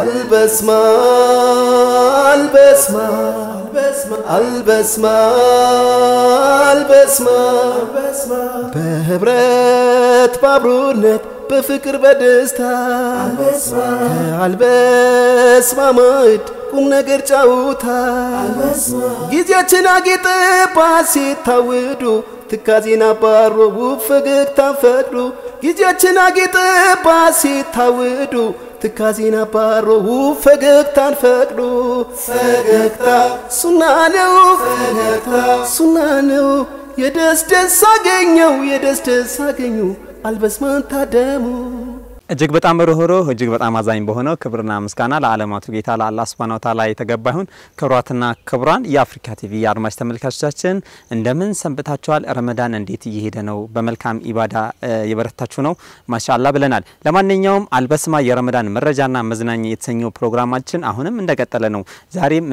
البسمة البسمة البسمة البسمة البسمة بهبرت بابرونت بفكر بدستا البسمة مايت كم نجر جاوتا جيجاتنا جيت باسي تاودو تكازينا بارو بفجك تفدو جيجاتنا جيت باسي تاودو تكازينا بارو فجك تنفدو فجكتا سنانو فجكتا سنانو يدست ساجنيو البسمان تدمو እጅግ በጣም ሮሆሮህ እጅግ በጣም አዛኝ በሆነው ክብርና ምስጋና ለዓለማቱ ጌታ ለአላህ Subhanahu Wa Ta'ala የተገባሁን ክብራትና ክብራን የአፍሪካ ቲቪ አድማጭ ተመልካቾቻችን እንደምን ሰንብታችኋል ረመዳን እንዴት እየሄደ ነው በመልካም ኢባዳ የበረታችሁ ነው ማሻአላ ብለናል ለማንኛውም አልበስማ የረመዳን መረጃና መዝናኛ የተሰኘው ፕሮግራማችን አሁንም እንደቀጠለ ነው ዛሬም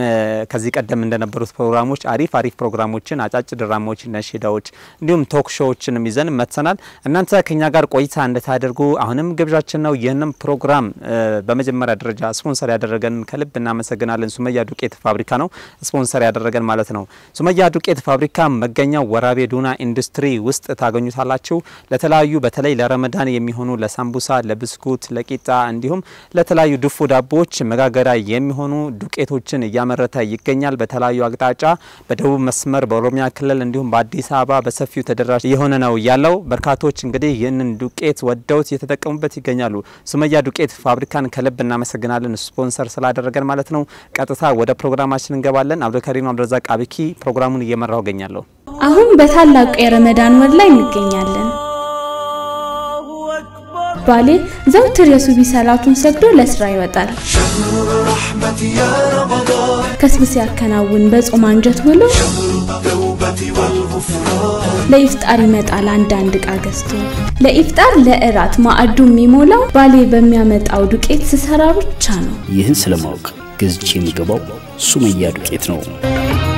ከዚህ ቀደም እንደነበሩት ፕሮግራሞች አሪፍ ፕሮግራሞችን አጫጭ ድራማዎች ነሽዳዎች እንዲሁም ቶክ ሾዎችንም ይዘን መተናል እናንተ ከኛ ጋር ቆይታ እንደታደርጉ አሁንም ግብዣ ቸናው የነም ፕሮግራም በመጀመሪያ ደረጃ ስፖንሰር ያደረገን ከልብና መሰግናለን ሱመያ ዱቄት ፋብሪካ ነው ስፖንሰር ያደረገን ማለት ነው ሱመያ ዱቄት ፋብሪካ መገኛው ወራቤ ዱና ኢንዱስትሪ ውስጥ ታገኙታላችሁ ለተላዩ በተለይ ለረመዳን የሚሆኑ ለሳምቡሳ ለብስኩት ለቂጣ እንዲሁም ለተላዩ ድፉ ዳቦዎች መጋገራ የሚሆኑ ዱቄቶችን ያመረተ ይገኛል በተላዩ አቅጣጫ በደቡብ መስመር በኦሮሚያ ክልል እንዲሁም በአዲስ አበባ በሰፊው ተደራሽ የሆነ ነው ያለው በርካቶች እንግዲህ የነን ዱቄት ወደውት የተጠቀሙበት ይገኛሉ ሱመያ ዱቄት ፋብሪካን ከልብና መሰግናለን ስፖንሰር ስላደረገን ማለት ነው ቀጥታ ወደ ፕሮግራማችን እንገባለን አብዱልከሪም አብዱልረዛቅ አብኪ ፕሮግራሙን እየመራው ገኛለሁ አሁን በታላቁ የረመዳን ወር ላይ እንገኛለን ባሊ ዘውትር የሱቢ ሰላቱን ሰግዶ ለስራ ይወጣል ከስብስ ያከናውን በጾም አንጀት ብሎ ለኢፍጣር ይመጣል አንድ ዕቃ ገዝቶ ለኢፍጣር ለእራት ማዕዱ የሚሞላው ባሌ በሚያመጣው ዱቄት ስሰራ ብቻ ነው ይህን ስለማውቅ ግዝቼ የሚገባው ሱመያ ዱቄት ነው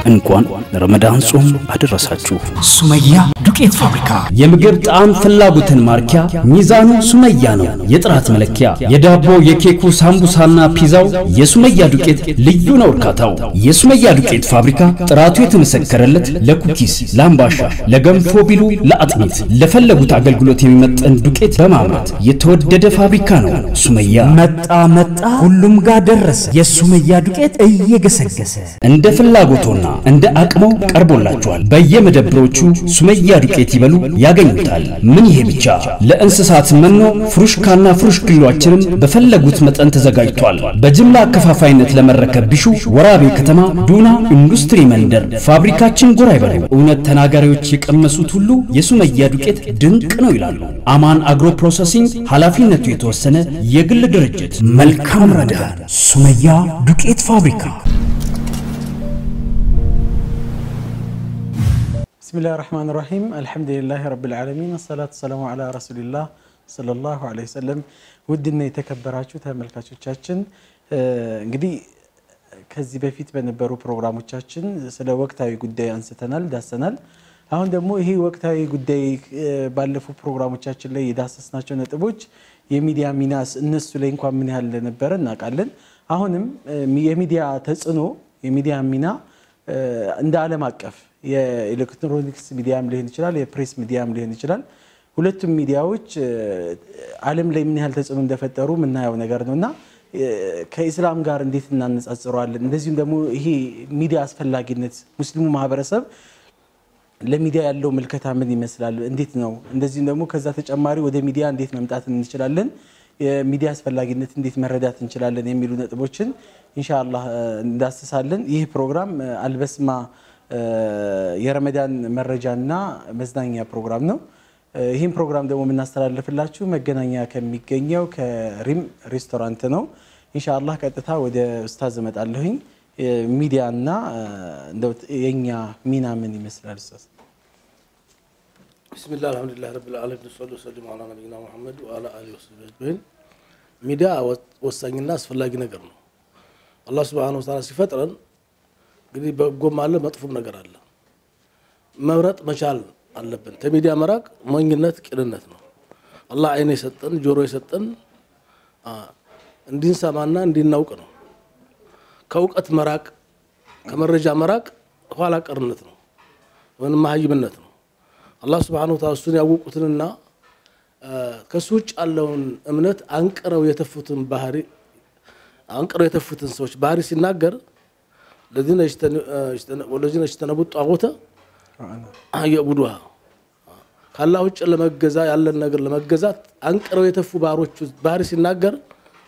እንኳን ለረመዳን ጾም አደረሳችሁ ሱመያ ዱቄት ፋብሪካ የምግብ ጣዕም ፍላጎትን ማርኪያ ሚዛኑ ሱመያ ነው የጥራት መለኪያ የዳቦ የኬኩ ሳምቡሳና ፒዛው የሱመያ ዱቄት ልዩ ነው እርካታው የሱመያ ዱቄት ፋብሪካ ጥራቱ የተመሰከረለት ለኩኪስ ላምባሻ ለገንፎ ቢሉ ለአጥሚት ለፈለጉት አገልግሎት የሚመጥን ዱቄት በማምረት የተወደደ ፋብሪካ ነው ሱመያ መጣ ሁሉም ጋር ደረሰ የሱመያ ዱቄት እየገሰገሰ እንደ ፍላጎቶና እንደ አቅሙ ቀርቦላችኋል በየመደብሮቹ ሱመያ ዱቄት ይበሉ ያገኙታል ምን ይሄ ብቻ ለእንስሳት መኖ ፍሩሽካና ፍሩሽክሏችንም በፈለጉት መጠን ተዘጋጅቷል በጅምላ ከፋፋይነት ለመረከብ ቢሹ ወራቤ ከተማ ዱና ኢንዱስትሪ መንደር ፋብሪካችን ጎራ ይበሉ እውነት ተናጋሪዎች የቀመሱት ሁሉ የሱመያ ዱቄት ድንቅ ነው ይላሉ አማን አግሮ ፕሮሰሲንግ ኃላፊነቱ የተወሰነ የግል ድርጅት መልካም ረመዳን ሱመያ ዱቄት ፋብሪካ بسم الله الرحمن الرحيم الحمد لله رب العالمين والصلاة والسلام على رسول الله صلى الله عليه وسلم ودنا يتكبراچو ተመልካቾቻችን እንግዲህ ከዚህ በፊት በነበሩ ፕሮግራሞቻችን ስለ ወቅታዊ ጉዳይ አንስተናል ዳሰናል አሁን ደግሞ ይሄ ወቅታዊ ጉዳይ ባለፉ ፕሮግራሞቻችን ላይ የዳሰስናቸው ነጥቦች የሚዲያ ሚናስ እነሱ ላይ እንኳን ምን ያህል ለነበረ እናቃለን አሁንም የሚዲያ ተጽኖ የሚዲያ ሚና እንደ ዓለም አቀፍ የኤሌክትሮኒክስ ሚዲያም ሊሆን ይችላል የፕሬስ ሚዲያም ሊሆን ይችላል ሁለቱም ሚዲያዎች ዓለም ላይ ምን ያህል ተጽዕኖ እንደፈጠሩ ምን ያው ነገር ነውና ከእስላም ጋር እንዴት እናነጻጽራለን እንደዚህም ደግሞ ይሄ ሚዲያ አስፈልጋነት ሙስሊሙ ማህበረሰብ ለሚዲያ ያለው መልከታ ምን ይመስላል እንዴት ነው እንደዚህም ደግሞ ከዛ ተጨማሪ ወደ ሚዲያ እንዴት መምጣት እንችላለን የሚዲያ አስፈልጋነት እንዴት መረዳት እንችላለን የሚሉ ነጥቦችን ኢንሻአላህ እንዳስተሳለን ይሄ ፕሮግራም አልበስማ የረመዳን መረጃና መዝናኛ ፕሮግራም ነው ይሄን ፕሮግራም ደግሞ እናስተላልፍላችሁ መገናኛ ከሚገኘው ከሪም ሬስቶራንት ነው ኢንሻአላህ ቀጥታ ወደ ኡስታዝ መጣለሁኝ ሚዲያና እንደው የኛ ሚና ምን ይመስላል ኡስታዝ بسم الله الحمد لله رب العالمين والصلاه والسلام على نبينا محمد وعلى اله وصحبه اجمعين ሚዲያ ወሳኝና አስፈልጊ ነገር ነው አላህ Subhanahu Wa Ta'ala ሲፈጥረን እንግዲህ በጎም አለ መጥፎም ነገር አለ መብረጥ መቻል አለብን ተሚዲያ መራቅ ሞኝነት ቅንነት ነው አላህ አይኔ ሰጠን ጆሮ ሰጠን ندين سامانا ندين ناوكنا كوكت مراك كمر رجع مراك خالا كرنتنا ونماهي بنتنا الله سبحانه وتعالى سنيا وقتنا كسوج اللون أمنت أنكر ويتفتن بحري أنكر ويتفتن سوش بحري سناجر الذين اجتنبوا الطاغوت يعبدوها خلا وجه لما الجزاء على النجر لما الجزات أنكر ويتفوا بحروش بحري سناجر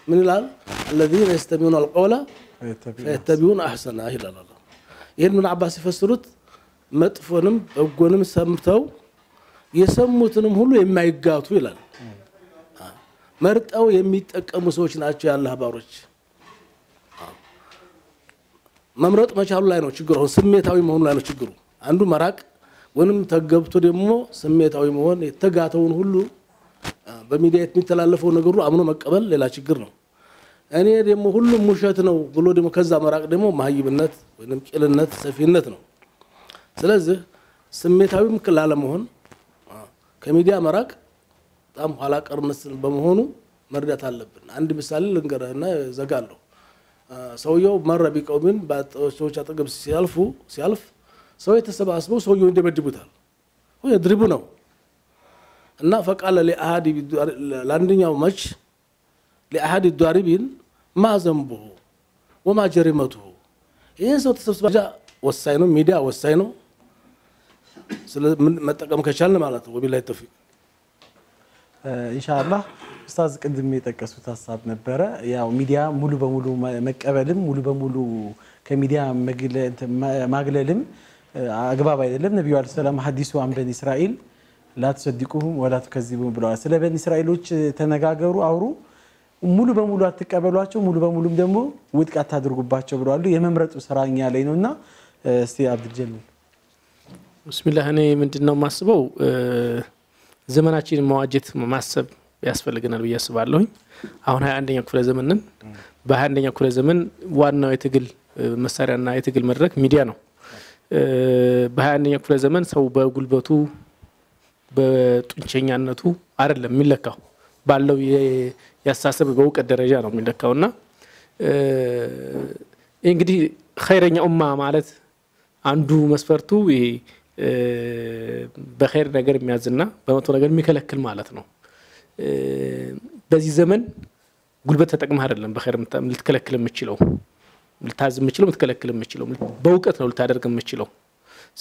من الآن الذين يستمعون القول فيتبعون أحسنه إلى الله يهل من عباس فسرت متفونم بقونم سمتو يسموتنم هلو يما يقاتو إلى مرت أو يميت أكمسوش ناتشي على الله باروش ممرت ما شاء الله ينو شجره سميت أو يمون لا ينو شجره عنده مراك ونم تجبتو دمو سميت أو يمون تجاتون هلو بميدية متلالفو نجرو أمنو مقبل لا شجره أنا يديمو هلو مشاتنا وقولو دمو كذا مراك دمو ما هي بالنت ونمك إلى النت سفينتنا سلازه سميتها بمكل العالمهون كميديا مراك تام حلاك أرنسل بمهونو مرة تعلبن عندي مثال لنقرأ هنا زقالو سويو مرة بيكومين بعد سويش أتقب سيالف سوي تسبع أسبوع سويو يندب الجبوتال هو يضربونه النا فقال لأحد لاندين يوم مش لأحد الضاربين ما ذنبه وما جريمته إيه سويت تسبع وساينو ميديا وساينو متقم كشالنا معناته وبالله التوفيق ان شاء الله استاذ قدم يتكسوت حساب نبره ياو ميديا مولو بمولو مقبلم مولو بمولو كميديا ماغلل انت ماغللم اغباب አይደለም ነብዩ አለይሂ ሰላም ሐዲሱ አን በኒ እስራኤል لا تصدقوهم ولا تكذبوهم ብለዋል ስለ በኒ እስራኤሎች ተነጋገሩ አውሩ ሙሉ በሙሉ አትቀበሏቸው ሙሉ በሙሉም ደግሞ ውድቅ አታድርጉባቸው ብለዋል የመምረጡ ስራኛ ላይ ነውና استي عبد الجليل بسم الله هني مندنو ماسبو زمناچين مواجهت ماسب ያስፈልገናል በያስባለሁኝ አሁን 21ኛ ክፍለ ዘመንን በ21ኛ ክፍለ ዘመን ዋናው የትግል መሳሪያና የትግል መድረክ ሚዲያ ነው በ21ኛ ክፍለ ዘመን ሰው በጉልበቱ በጡንቸኛነቱ አይደለም የሚለካው ባለው ያሳሰበ በውቀት ደረጃ ነው የሚለካውና እንግዲህ خيرኛ ኡማ ማለት አንዱ መስፈርቱ ይሄ በخير ነገር የሚያዝና በመጥፎ ነገር የሚከለክል ማለት ነው በዚህ ዘመን ጉልበት ተጠቅመህ አይደለም በخير ምትከለክል የምችለው ልታዝ የምችለው ምትከለክል የምችለው በውቀት ነው ልታደርግ የምችለው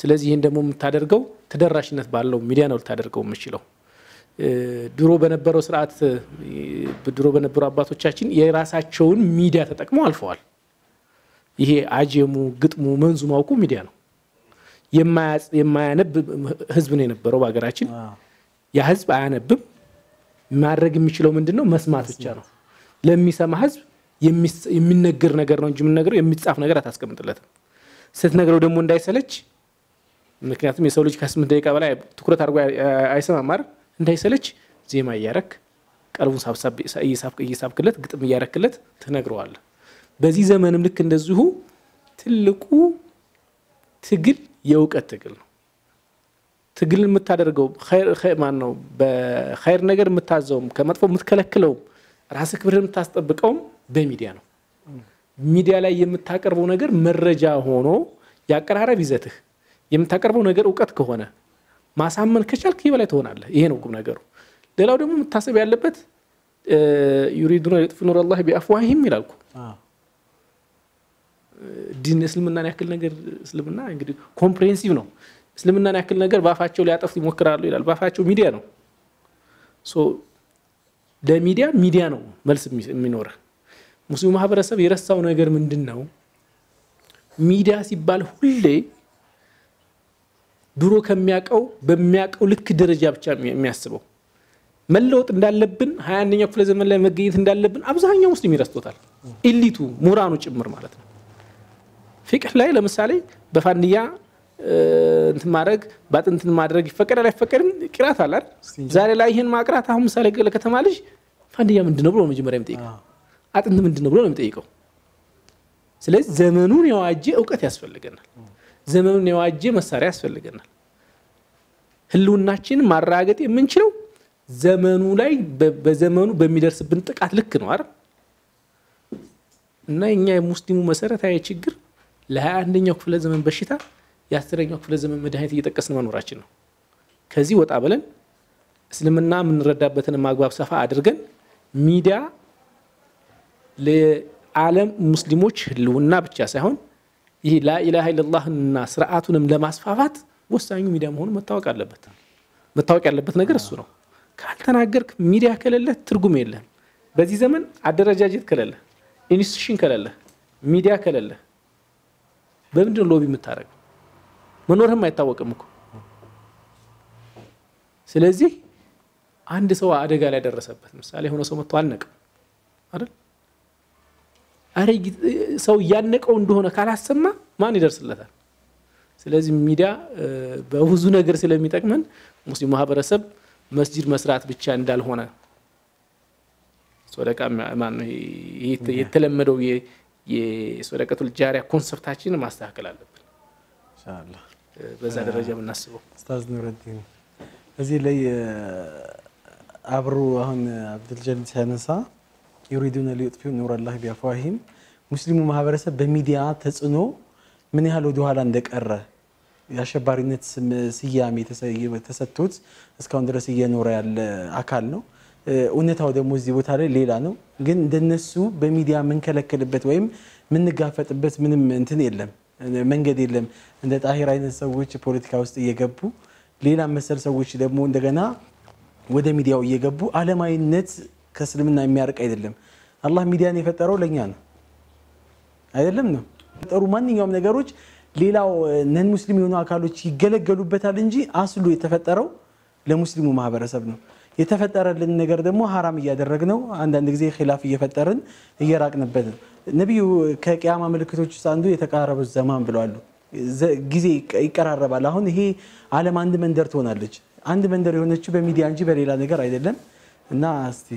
ስለዚህ ይሄን ደግሞ የምታደርገው ተደራሽነት ባለው ሚዲያ ነው ልታደርገው የምችለው ድሮ በነበረው ስርዓት ድሮ በነበሩ አባቶቻችን የራሳቸውን ሚዲያ ተጠቅመው አልፈዋል ይሄ አጀሙ ግጥሙ መንዙማውቁ ሚዲያ ነው የማያነብ ህዝብ ነው የነበረው በአገራችን ያ ህዝብ አያነብም ማድረግ የሚችለው ምንድነው መስማት ብቻ ነው ለሚሰማ ህዝብ የሚነገር ነገር ነው እንጂ ምን ነገር የሚጻፍ ነገር አታስቀምጥለትም ስትነግረው ደግሞ እንዳይሰለች ምክንያቱም የሰው ልጅ ከ8 ደቂቃ በላይ ትኩረት አድርጎ አይሰማም አይደል እንዳይሰለች ዜማ ያረክ ቀልቡን ሳብሳብ እየሳብክለት ግጥም ያረክለት ተነግሯል በዚህ ዘመንም ልክ እንደዚሁ ትልቁ ትግል የውቀት ትግል ነው ትግልን መታደርገው ኸይር ማን ነው በኸይር ነገር መታዘው ከመጥፎ መትከለክለው ራስህ ክብርህን ታስጠብቀው በሚዲያ ነው ሚዲያ ላይ የምታቀርበው ነገር መረጃ ሆኖ ያቀራረብ ይዘትህ የምታቀርበው ነገር ውቀት ከሆነ ማሳመን ከቻልክ ይበላይ ትሆናለህ ይሄ ነው ቁም ነገሩ ሌላው ደግሞ መታሰብ ያለበት يريدون يطفئوا نور الله بأفواههم ይላልኩ دين اسلامنا ያክል ነገር እስልምና እንግዲህ ኮምፕሬሄንሲቭ ነው እስልምናን ያክል ነገር ባፋቸው ሊያጠፉ ይሞክራሉ ይላል ባፋቸው ሚዲያ ነው ሶ ለሚዲያ ሚዲያ ነው መልስ የሚኖር ሙስሊሙ ማህበረሰብ የረሳው ነገር ምንድነው ሚዲያ ሲባል ሁሌ ድሮ ከሚያቀው በሚያቀው ልክ ደረጃ ብቻ የሚያስበው መለወጥ እንዳለብን 21ኛው ክፍለ ዘመን ላይ መገኘት እንዳለብን አብዛኛው ሙስሊም ይረስቶታል ኢሊቱ ሙራኑ ጭምር ማለት ነው فكر لا لمثالي بفنيا انت ማድረግ ባጥንትን ማድረግ ይፈቀዳል አይፈቀድም ቅራት አለ አይደል ዛሬ ላይ ይሄን ማቅራት አሁን ምሳሌ ከተማ ልጅ ፈንዲያ ምንድነው ብሎ መጀመሪያ የሚጠይቀው አጥንት ምንድነው ብሎ ነው የሚጠይቀው ስለዚህ ዘመኑን የዋጀ ዕውቀት ያስፈልገናል ዘመኑን የዋጀ መሳሪያ ያስፈልገናል ህልውናችን ማራገጥ የምንችለው ዘመኑ ላይ በዘመኑ በሚደርስብን ጥቃት ልክ ነው አይደል ناينيا مسلمو مسارة تاعي تشجر لها عندنا يقفل زمن بشتاء يحترق يقفل زمن مدهنتي يتكسر من وراشنا كذي وتقابلا سلمنا من ردابتنا مع جواب صفاء عدرجن ميدا لعالم مسلموش لونا بتجاسهون يه لا إله إلا الله الناس رأتنا من لمسافات وسأني ميدا مهون متوقع لبتنا غير الصورة كالتنا غيرك ميدا كلا ترجمي له بذي زمن عدرجاجت كلا له إنستشين كلا له ميدا كلا له بمدن لوبي متارق منورهم ما يتوقع مكو سلازي عند سوا أرجع على درسات بس عليه هنا سو متوانك أرد أريج سو يانك عنده هنا كلا سما ما ندرس له ثا سلازي ميدا بوزنا درس له ميتاك من مسلم مهابرة سب مسجد مسرات بتشان دال هنا سورة كام معناه يتلمرو سورة كتول جارية كونسبت هاتشين ما استهكل على بال إن شاء الله بزاد الرجال الناس أستاذ نور الدين هذه لي عبروا هون عبد الجليل هانسا يريدون ليطفئوا نور الله بأفواههم مسلمو ማህበረሰብ በሚዲያ ተጽኖ ምን ያህል ወደ ኋላ እንደቀረ ያሸባሪነት ስያሜ ተሰጥቶት እስካሁን ድረስ እየኖረ ያለ አካል ነው እውነታው ደግሞ እዚህ ቦታ ላይ ሌላ ነው ግን እንደነሱ በሚዲያ መንከለከልበት ወይም ምንጋፈጥበት ምንም እንትን የለም መንገድ የለም እንደ ጣሂር አይነት ሰዎች ፖለቲካ ውስጥ እየገቡ ሌላ መሰል ሰዎች ደግሞ እንደገና ወደ ሚዲያው እየገቡ ዓለማዊነት ከስልምና የሚያርቅ አይደለም አላህ ሚዲያን የፈጠረው ለኛ ነው አይደለም ነው ፈጠሩ ማንኛውም ነገሮች ሌላው ነን ሙስሊም የሆኑ አካሎች ይገለገሉበታል እንጂ አስሉ የተፈጠረው ለሙስሊሙ ማህበረሰብ ነው የተፈጠረልን ነገር ደግሞ حرام ያደረግነው አንድ አንድ ጊዜ ኺላፍ እየፈጠርን እየራቅንበት ነብዩ ከቂያማ ምልክቶች አንዱ የተቃረበ ዘመን ብለዋል ጊዜ ይቀራረባል አሁን ይሄ ዓለም አንድ መንደር ትሆናለች አንድ መንደር የሆነች በሚዲያ እንጂ በሌላ ነገር አይደለም እና እስቲ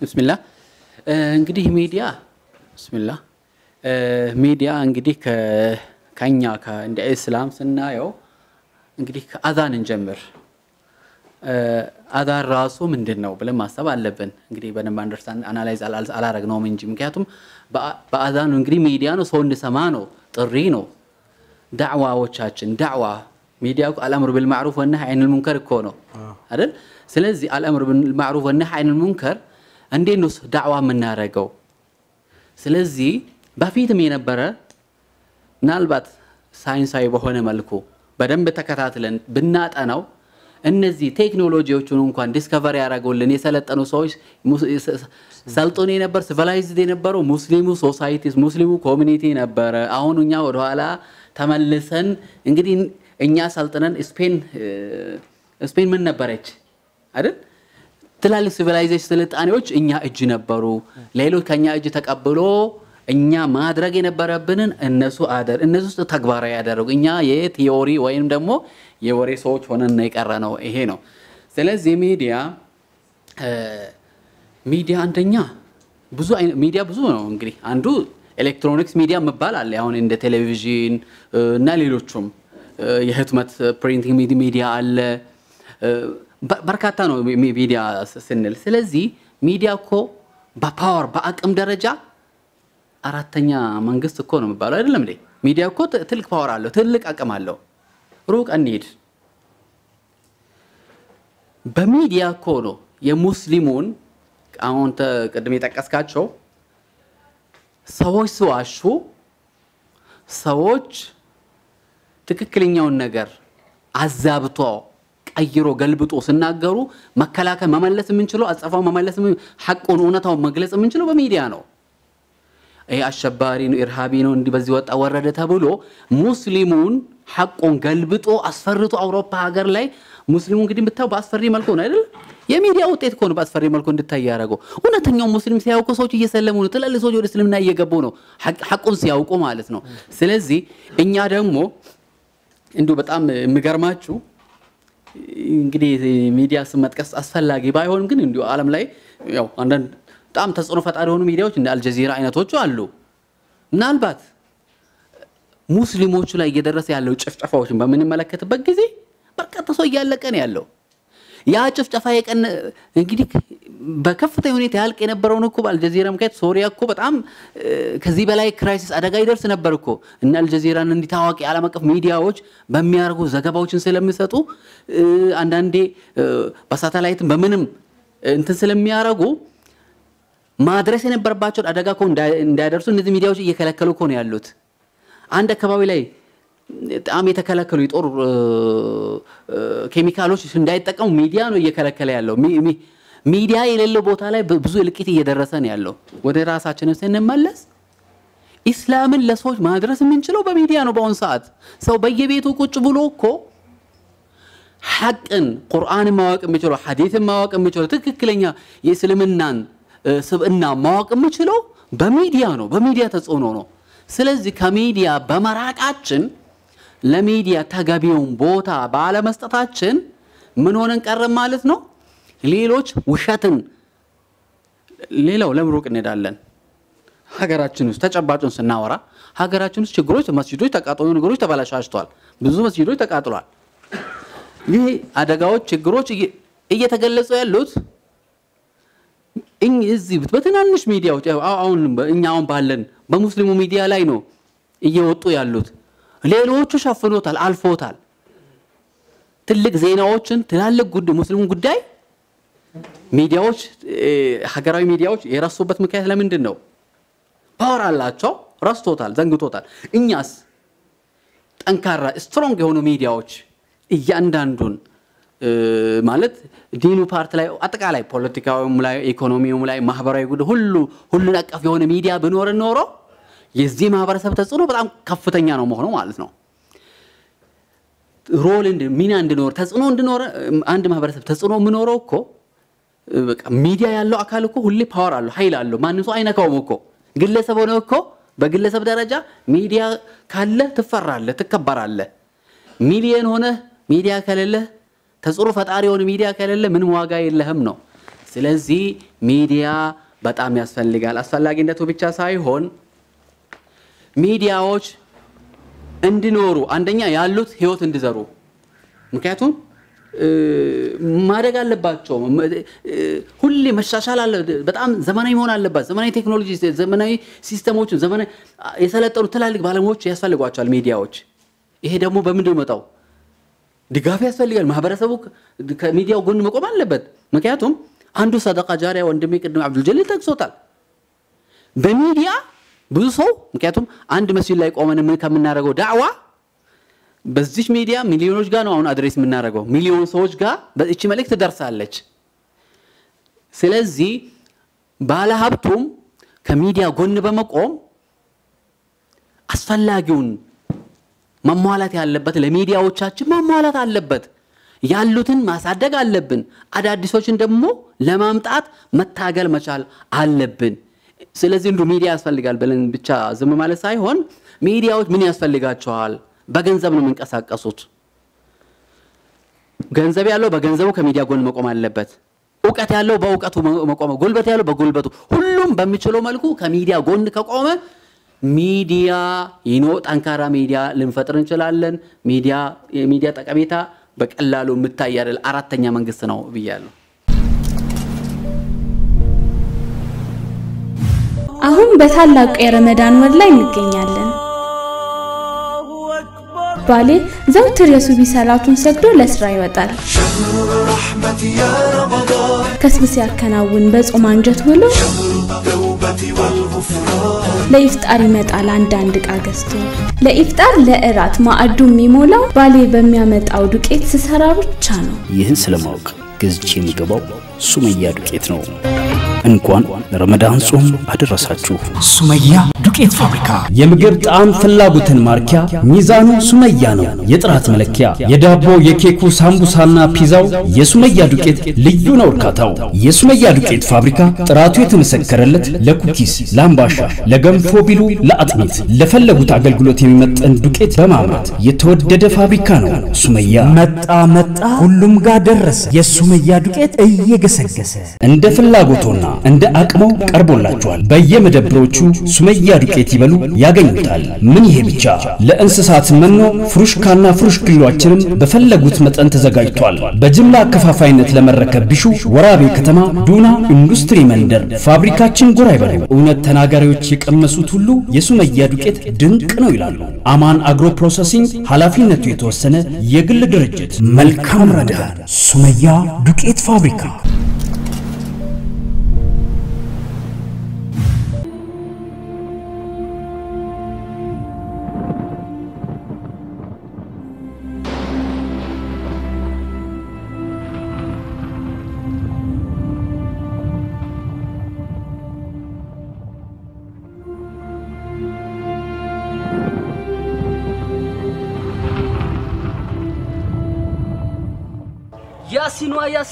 ቢስሚላህ እንግዲህ ሚዲያ ቢስሚላህ ሚዲያ እንግዲህ ከኛ እንደ እስላም ስናየው እንግዲህ ከአዛን እንጀምር አዛን ራሱ ምንድነው ብለን ማሰብ አለብን እንግዲህ በደንብ አንደርስታንድ አናላይዝ አላረግነውም እንጂ ምክንያቱም በአዛኑ እንግዲህ ሚዲያ ነው ሰው እንደሰማ ነው ጥሪ ነው دعواتنا دعوة ميديا الأمر بالمعروف والنهي عن المنكر كونه هذا سلزي الأمر بالمعروف والنهي عن المنكر عندي نص دعوة من نارجو سلزي بفيت مين برا نالبات ساين سايبه هنا ملكو بدم بتكرات لين بنات أناو النزي تكنولوجيا وشنون كان ديسكفري أراجول لني سلت أنو سويس سلطوني نبر سيفلايز دي نبرو مسلمو سوسايتيز مسلمو كوميونيتي نبر أهون ونيا ورهالا تملسن إنقدي إنيا سلطنان إسبين من نبرج عارف تلال سيفلايزيشن سلت أنا وش إنيا إجي نبرو ليلو كنيا إجي تكابلو إنيا ما أدرج نبرة بنن الناسو أدر الناسو تكبر يادرو إنيا يثيوري وين دمو يوري سوت فنن نيك أرانو إهينو سلزي ميديا ميديا عندنا بزو ميديا بزو نعملي عندو ኤሌክትሮኒክስ ሚዲያ መባላል አሁን እንደ ቴሌቪዥን እና ሌሎችም የህትመት ፕሪንቲንግ ሚዲያ አለ በርካታ ነው ሚዲያ ስንል ስለዚህ ሚዲያ እኮ በፓወር በአቅም ደረጃ አራተኛ መንግስት እኮ ነው መባላል አይደለም እንዴ ሚዲያ እኮ ትልቅ ፓወር አለው ትልቅ አቅም አለው ሩቅ አንሂድ በሚዲያ እኮ ነው የሙስሊሙን አሁን ተቀድሜ ተቀስካቸው سويس واشو سويش تككلينيو النجار عذاب طاو أيرو قلبه توصلنا جرو ما كلاك ما مللس منشلو أصفه ما مللس من حق أنونا تاو مجلس منشلو بميديانو أي الشبارين وإرهابين وندي بزوات أوردتها بلو مسلمون حق أن قلبه أو أسفرتو أوروبا هاجر لي مسلمون قديم بتاو بأسفري مالكون هذا يميديا وتيت كون بس فريم الكون التيارة جو، ونتنيوم مسلم سياوكو صوتي يسلمونه تلا اللي صوتي يسلمنا يجابونه حق سياوكو مالتنا، سلزي إني أرمو إندو بتأم مجرماتشو إنكدي ميديا سمت كاس أسفل لاجي بايهون ممكن إندو عالم لاي ياو عندن تأم تصنفات أرهون ميديا وشند الجزيرة أين توجه علو، نالبات مسلموش لا يقدر رسي علو شف شفوشن بمن الملكة بجزي بركة صويا لكني علو. يا شوف شفايك أن يعني بكفته هني تهال كنا برونو كوب الجزيرة مكيت سوريا كوب عم كذي بلاي كرايسس أرجع يدرس نبركو إن الجزيرة نندي تاوك على مكف ميديا وج بمياركو زكاة باوتشن سلام مساتو عندي بس أتلاقيت بمنم أنت سلام مياركو ما أدرس نبر باشر أرجع كون دايدرسو ندي ميديا وج يكلا كلو كون ياللوت عندك كبابيلاي عم يتكلكلو يتقر كيميكالوش سندايتكم ميديا نو يكلكل ياللو مي ميديا يللو بوتا لا بزو لقيت يدرسن ياللو ود راساچنم سنملس اسلامن لسوج ما درس منچلو بميديا نو باون ساعت سو بيبيتو قچ بلوكو حقن قران ماوق امچلو حديث ماوق امچلو تككلنيا يسلمنان سبنا ماوق امچلو بميديا نو بميديا تصونو نو سلازي كميديا بمراقاچن لميديا تغابيون بوتا بالا مستطاچن من ሆነን ቀረ ማለት ነው ሌሎች ውሸትን ሌላው ለምሩቅ እንደዳለን ሀገራችን ውስጥ ተጨባጭን ስናወራ ሀገራችን ውስጥ ችግሮች መስጊዶች ተቃጥሎ ነገሮች ተበላሽቷል ብዙ መስጊዶች ተቃጥሏል ይሄ አደጋዎች ችግሮች እየተገለጹ ያሉት እዚህ በትናንሽ ሚዲያዎች አሁን እኛውን ባለን በሙስሊሙ ሚዲያ ላይ ነው እየወጡ ያሉት ሌሎቹ ሸፍኖታል አልፎታል ትልቅ ዜናዎችን ትላልቅ ጉድ ሙስሊሙ ጉዳይ ሚዲያዎች ሀገራዊ ሚዲያዎች የራሱበት ምክንያት ለምንድን ነው ፓወር አላቸው ራስቶታል ዘንግቶታል እኛስ ጠንካራ ስትሮንግ የሆኑ ሚዲያዎች እያንዳንዱን ማለት ዲኑ ፓርት ላይ አጠቃላይ ፖለቲካውም ላይ ኢኮኖሚውም ላይ ማህበራዊ ጉድ ሁሉ አቀፍ የሆነ ሚዲያ ቢኖር ኖሮ የዚህ ማህበረሰብ ተጽዕኖ በጣም ከፍተኛ ነው መሆኑ ማለት ነው ሮል እንደ ሚና እንድኖር ተጽዕኖ እንድኖር አንድ ማህበረሰብ ተጽዕኖ ምን ኖሮ እኮ በቃ ሚዲያ ያለው አካል እኮ ሁሌ ፓወር አለው ኃይል አለው ማንም ሰው አይነካውም እኮ ግለሰብ ሆነ እኮ በግለሰብ ደረጃ ሚዲያ ካለ ትፈራለህ ትከበራለህ ሚሊየን ሆነ ሚዲያ ካለለ ተጽዕኖ ፈጣሪ ሆነ ሚዲያ ካለለ ምን ዋጋ የለህም ነው ስለዚህ ሚዲያ በጣም ያስፈልጋል አስፈላጊነቱ ብቻ ሳይሆን ሚዲያዎች እንድኖሩ አንደኛ ያሉት ህይወት እንድዘሩ ምክንያቱም ማደግ አለባቸው ሁሉ መሻሻል አለ በጣም ዘመናዊ መሆን አለበት ዘመናዊ ቴክኖሎጂ ዘመናዊ ሲስተሞች ዘመናዊ የሰለጠኑ ትላልቅ ባለሙያዎች ያስፈልጓቸዋል ሚዲያዎች ይሄ ደግሞ በምንድነው መጣው ድጋፍ ያስፈልጋል ማህበረሰቡ ከሚዲያው ጎን መቆም አለበት ምክንያቱም አንዱ ሰደቃ ጃሪያ ወንድሜ ቅድም አብዱልጀሊል ተክሶታል በሚዲያ ብዙ ሰው ምክንያቱም አንድ መስጊድ ላይ ቆመን ምን ከመናረገው ዳዕዋ በዚህ ሚዲያ ሚሊዮኖች ጋር ነው አሁን አድሬስ መናረገው ሚሊዮን ሰዎች ጋር በእቺ መልእክት ተደርሳለች ስለዚህ ባለሀብቱም ከሚዲያ ጎን በመቆም አስፈላጊውን መሟላት ያለበት ለሚዲያዎቻችን መሟላት አለበት ያሉትን ማሳደግ አለብን አዳዲሶችን ደግሞ ለማምጣት መታገል መቻል አለብን ስለዚህ እንዱ ሚዲያ ያስፈልጋል በለን ብቻ ዝም ማለት ሳይሆን ሚዲያዎች ምን ያስፈልጋቸዋል በገንዘብ ነው መንቀሳቀሱት ገንዘብ ያለው በገንዘቡ ከሚዲያ ጎን መቆም አለበት ዕውቀት ያለው በዕውቀቱ መቆም ጉልበት ያለው በጉልበቱ ሁሉም በሚችለው መልኩ ከሚዲያ ጎን ከቆመ ሚዲያ ጠንካራ ሚዲያ ልንፈጥር እንችላለን ሚዲያ ጠቀሜታ በቀላሉ ምታይ አይደል አራተኛ መንግስት ነው ብያለሁ አሁን በታላቁ የረመዳን ወር ላይ እንገኛለን ባሌ ዘውትር የሱቢ ሰላቱን ሰግዶ ለስራ ይወጣል ከስብስ ያከናውን በጾም አንጀት ብሎ ለኢፍጣር ይመጣል አንድ ዕቃ ገዝቶ ለኢፍጣር ለእራት ማዕዱ የሚሞላው ባሌ በሚያመጣው ዱቄት ስሰራ ብቻ ነው ይህን ስለማውቅ ግዝቼ የሚገባው ሱመያ ዱቄት ነው እንኳን ረመዳን ጾም አደረሳችሁ ሱመያ ዱቄት ፋብሪካ የምግብ ጣዕም ፍላጎትን ማርኪያ ሚዛኑ ሱመያ ነው የጥራት መለኪያ የዳቦ የኬኩ ሳምቡሳና ፒዛው የሱመያ ዱቄት ልዩ ነው እርካታው የሱመያ ዱቄት ፋብሪካ ጥራቱ የተመሰከረለት ለኩኪስ ላምባሻ ለገንፎ ቢሉ ለአጥሚት ለፈለጉት አገልግሎት የሚመጥን ዱቄት በማምረት የተወደደ ፋብሪካ ነው ሱመያ መጣ ሁሉም ጋር ደረሰ የሱመያ ዱቄት እየገሰገሰ እንደ ፍላጎቶና عند أكمو أربولة جوال بيمد بروتشو سمية ركيتي بلو ياجنوتال منيه بتشا لأنسسات منو فرش كنا فرش كيلو أشرم بفلة جثمت أنت زجاج توال بجملة كفافينة لمركب بيشو ورابي كتما دونا إندustry مندر فابريكا تشنغوراي بلو ونت تناجريو تشيك أمسوتولو يسمية ركيت دنك نويلالو أمان أجرو بروسيسين حلافينة تويتوسنة يقل درجة ملكام ردا سمية ركيت فابريكا يا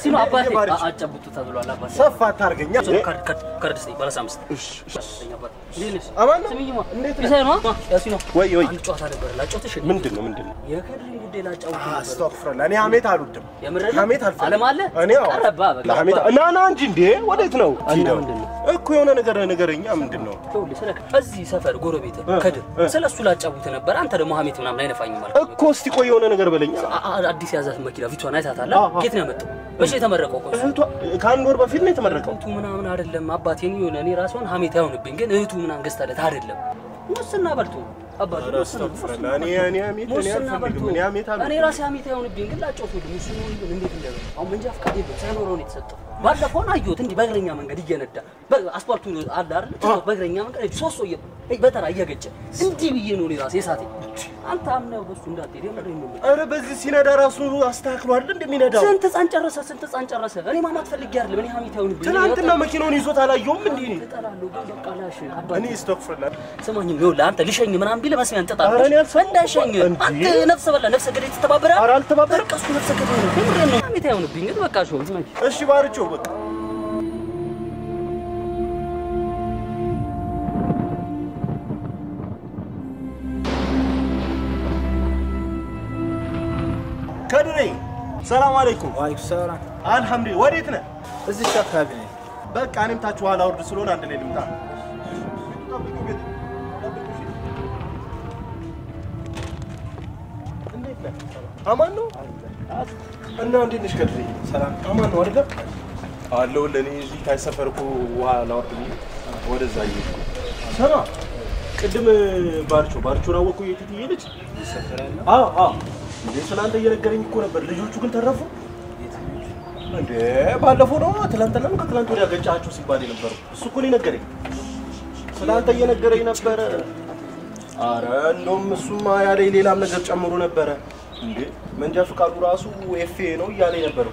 سينو أباهي أجابتو تدلو على بس صفا تارجع يا كرد سني بلا سامس ليش أمان سميجوا بيسينو يا سينو وي من دنا يا كريم بدي لا تجاوب استغفر الله أنا عميت هالودم يا عميت هالف على ماله أنا كرب بابك لا عميت أنا جندي وديت نو أنا من دنا أكو يونا نجارين يا من دنا تقولي سلك أزي سافر غورو بيته كده سلا سلا تجاوب تنبر أنت لما عميت من عملنا فاني مال أكو استكوا يونا نجار بلين أدي سيازات مكيلا في تونا يساتلا كيتنا متو بس يتمرقوا كان غربة فينا يتمرقوا تو منا عرض لهم أباتين يوناني راسون هم يتهون بينجن تو منا عجزت على تعرض لهم موسنا برتو أباد موسنا أنا راسي هم يتهون بينجن لا تشوفوا موسنا عندي كلام أو من جاف كذي بس أنا روني تصدق بعد فون أيوة تندي بعرينيا من قدي جندا بعد أسبوع تون أدار بعرينيا من قدي سوسو يب أي بتر أيه كذا تندي بيجنوني راسي ساتي أنت أمنه بس سندا تريم ريم أنا بس سينا دراسوا أستغفر الله دم مينا دام سنتس أنت راسه أنا ما أتفلق جارل مني هم يتهون بيجي أنا أنت ما مكينوني زود على يوم من ديني أنا استغفر الله سمعني يقول أنت ليش إني من عمدي بس أنت تعرف أنا فندا شيء أنت نفس ولا نفس كذي تبابرة أرال تبابرة كسر نفس كذي هم يتهون بيجي وكاشوا زمان إيش بارجوا كدري السلام عليكم. وعليكم السلام. الحمد لله وديتنا. إزاي شافها بني؟ بق أنا متعجوا على أرض سلون عندنا اللي متعب. أمانو؟ أنا عندي نش كدري. سلام. أمانو وردك؟ قالوا لني زي كاي سفركوا وعلى أرض مين؟ ورد زاي. سلام. قدم بارشوا راوكوا يتيجي ليش؟ آه. سلامة يركّرني كونا برجول شو كنت تعرفه؟ ده بالفورو تلان كتلان توري أكيد جاهش وسيباني نبرو سكوني نكري سلامة يركّرني نبرة أرا نوم سوما يا ريلي لامنا جرّش أمورو نبرة ده من جاسو كاروراسو وفينو يا ريلي نبرة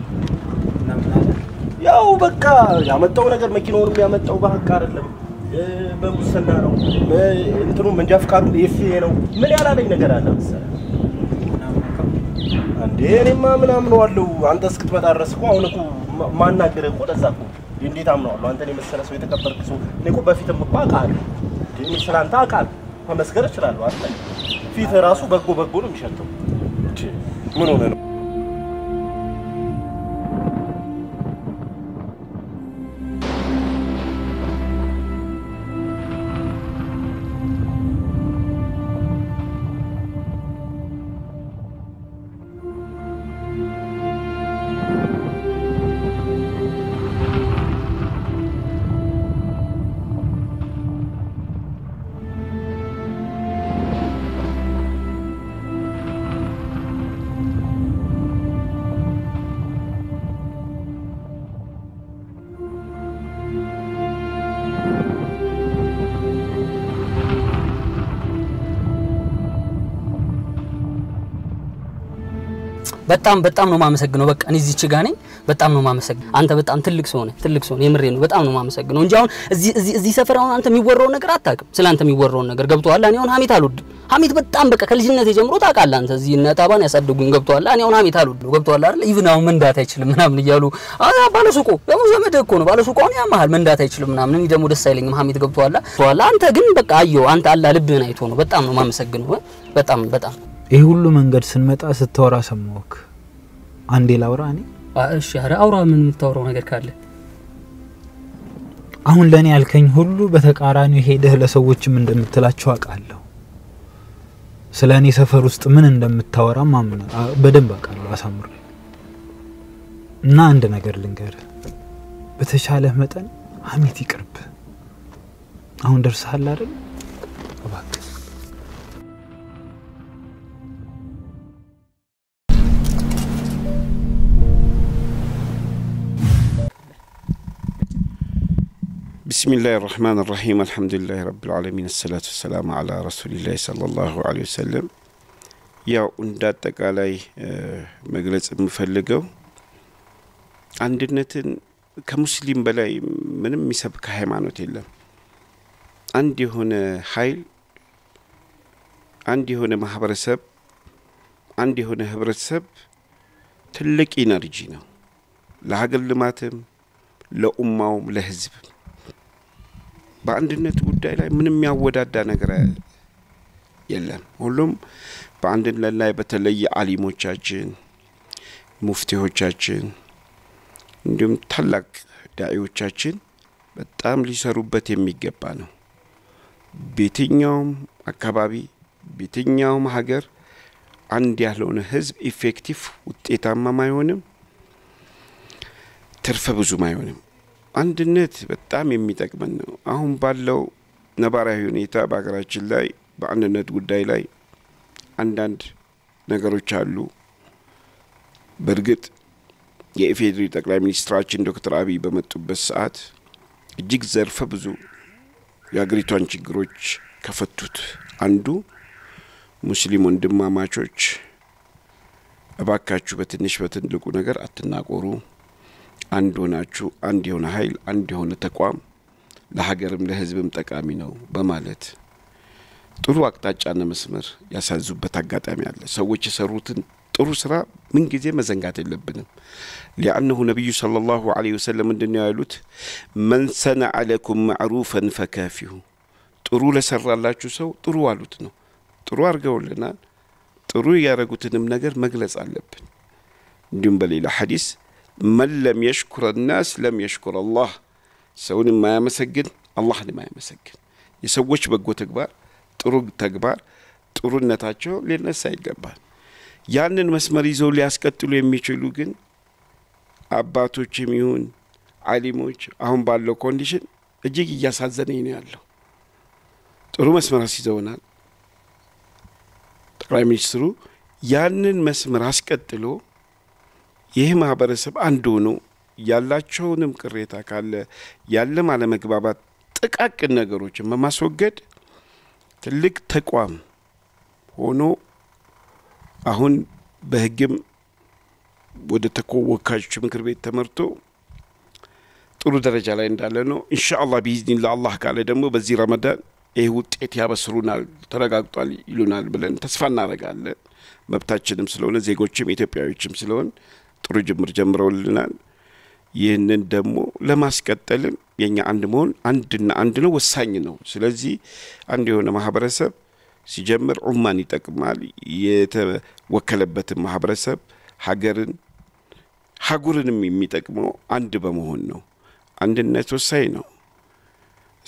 يا وبكا يا متونا كر مكينور يا متو بهكار لهم بمسنا رو بنترو من جاف كارو يفيه رو مني على لين نجارنا أنا ما من والله عند سكت مدارس كوا ونكو ما نقدر خود أساقو يندي تامنا والله أنت نمسك سلسوي تكبر كسو نكو بفيت مباق عاد تيجي سلام تاك عاد ما مسكرش لا الوقت في ثراسو بقو مشتو منو منو بتأم بتأم نو ما مسجنو بق أنا زي تشجعني بتأم نو ما مسجن أنت بتأم تلك سونه يمرين بتأم نو ما مسجن ونجاون زي سفر أنت ميورون نقراتك سلا أنت ميورون نقر قبضوا الله نيون هامي تالود هامي بتأم بق كل جنة جمرو تاكل أنت زي نتابان يسبب دقون قبضوا الله نيون هامي تالود قبضوا الله إيفنا من داتيش لمن هم نجالو هذا بالسوكو لا مزمد يكونوا بالسوكو أنا ما هل من داتيش لمن هم نيجا مود السيلين هامي تقبضوا الله والله أنت جن بق أيوه أنت الله لبنا يتونه بتأم نو ما مسجن هو بتأم إيه كله من قد سنمت أستورا سموك عندي لوراني الشهر أورا من التورا نقدر كله أهون لاني على كين هلو بثك عراني هيده لسويتش من دم التلات شواك علو سلاني سفر وسط من دم التورا ما من بدم بق علو أسمر نا عندنا قرلنجر بتشاله متن حميتي قرب أهون درس هالارن أباك بسم الله الرحمن الرحيم الحمد لله رب العالمين الصلاة والسلام على رسول الله صلى الله عليه وسلم يا أنداتك علي مجلس مفلقو عندنا كمسلم بلاي من مسبك هيمانة الله عندي هنا حيل عندي هنا محبرسب عندي هنا هبرسب تلك إنرجينا لعقل لماتم لأمهم لهزب بعندنا توداي لا من مياودا دانا غير يلهم كلهم بعندنا لا بتلي عليموچاچين مفتيوچاچين عندهم تلق داعيوچاچين በጣም ሊሰሩበት የሚገባ ነው በየትኛውም አካባቢ በየትኛውም ሀገር አንድ ያለውን ህዝብ ኢፌክቲቭ ውጤታማ ማይሆንም ትርፈ ብዙ ማይሆንም አንድነት በጣም የሚጠቅመን ነው አሁን ባለው ነባራዊ ሁኔታ በአገራችን ላይ በአንድነት ጉዳይ ላይ አንዳንድ ነገሮች አሉ በርግጥ የኢፌድሪ ጠቅላይ ሚኒስትራችን ዶክተር አብይ በመጡበት ሰዓት እጅግ ዘርፈ ብዙ የአገሪቷን ችግሮች ከፈቱት አንዱ ሙስሊም ወንድማማቾች አባካቹ በትንሽ በትልቁ ነገር አትናቆሩ አንድ ሆናችሁ አንድ የሆነ ኃይል አንድ የሆነ ተቋም ለሀገርም ለህዝብም ጠቃሚ ነው በማለት ጥሩ አቅጣጫና መስመር ያሳዙበት አጋጣሚ አለ ሰዎች የሰሩትን ጥሩ ስራ ምን ጊዜ መዘንጋት የለብንም لانه ነብዩ صلى الله عليه وسلم እንደነው ያሉት من سن عليكم معروفا فكافئه ጥሩ ለሰራላችሁ ሰው ጥሩ አሉት ነው ጥሩ አርገውልና ጥሩ ያረጉትንም ነገር መግለጽ አለብን እንዲም በሌላ ሐዲስ من لم يشكر الناس لم يشكر الله سوني ما يمسجن الله ما يمسجن يسويش بقوة تكبر طرق تكبر طرق نتاجه للناس سيكبر يعني المسماريزو اللي أسكتلو يميشلوكن أباتو تشميون عليموش أهم بالو كونديشن أجيكي ياسات زنيني الله طرق مسماريزونا تقرأي ميشترو يعني المسماريزو ይህ ማህበረሰብ አንዱ ነው ያላቸውንም ቅሬታ ካለ ያለም አለመግባባት ጥቃቅን ነገሮችን ማስወገድ ትልቅ ተቋም ሆኖ አሁን በህግም ወደ ተቆወካች ምክር ቤት ተመርጦ ጥሩ ደረጃ ላይ እንዳለ ነው ኢንሻአላህ ቢኢዝኒላህ አላህ ካለ ደግሞ በዚህ ረመዳን ይህ ውጤት ያበስሩናል ተረጋግጧል ይሉናል ብለን ተስፋ እናደርጋለን መብታችንም ስለሆነ ዜጎችም ኢትዮጵያዊዎችም ስለሆነ ጥሩ ጅምር ጀምረውልናል ይሄንን ደግሞ ለማስቀጠል የኛ አንድ መሆን አንድና አንድ ነው ወሳኝ ነው ስለዚህ አንድ የሆነ ማህበረሰብ ሲጀምር ኡማን ይጠቅማል የተወከለበት ማህበረሰብ ሀገርን ሀጉርንም የሚጠቅመው አንድ በመሆን ነው አንድነት ወሳኝ ነው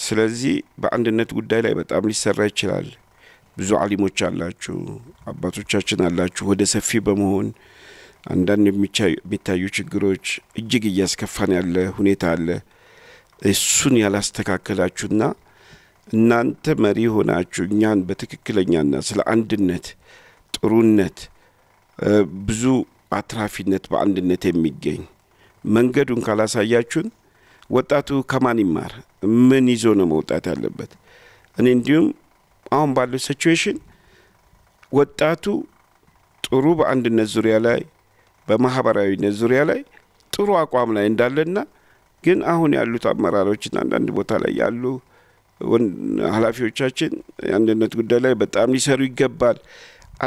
ስለዚህ በአንድነት ጉዳይ ላይ በጣም ሊሰራ ይችላል ብዙ ዓሊሞች አላችሁ አባቶቻችን አላችሁ ወደ ሰፊ በመሆን አንዳንድ የሚታዩ ችግሮች እጅግ ያስከፋን ያለ ሁኔታ አለ እሱን ያላስተካከላችሁና እናንተ መሪ ሆናችሁ እኛን በትክክለኛና ስለ አንድነት ጥሩነት ብዙ አትራፊነት በአንድነት የሚገኝ መንገዱን ካላሳያችሁን ወጣቱ ከማን ይማር ምን ይዞ ነው መውጣት ያለበት እኔ እንዲሁም አሁን ባለው ሲቹዌሽን ወጣቱ ጥሩ በአንድነት ዙሪያ ላይ በማህበራዊነት ዙሪያ ላይ ጥሩ አቋም ላይ እንዳለና ግን አሁን ያሉት አመራሮችና አንድ ቦታ ላይ ያሉ ኃላፊዎቻችን አንድነት ጉዳይ ላይ በጣም ሊሰሩ ይገባል